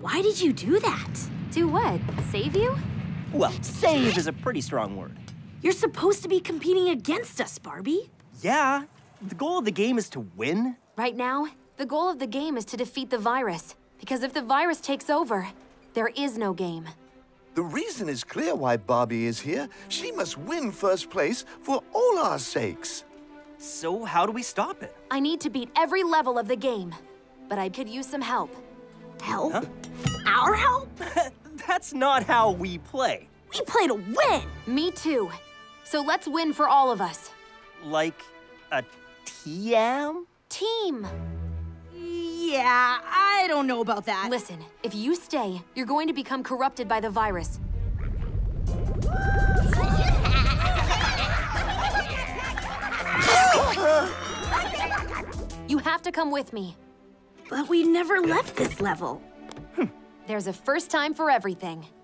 Why did you do that? Do what? Save you? Well, save is a pretty strong word. You're supposed to be competing against us, Barbie. Yeah. The goal of the game is to win. Right now, the goal of the game is to defeat the virus. Because if the virus takes over, there is no game. The reason is clear why Barbie is here. She must win first place for all our sakes. So how do we stop it? I need to beat every level of the game. But I could use some help. Help? Huh? Our help? That's not how we play. We play to win! Me too. So let's win for all of us. Like a TM? Team. Yeah, I don't know about that. Listen, if you stay, you're going to become corrupted by the virus. You have to come with me. But we never left this level. There's a first time for everything.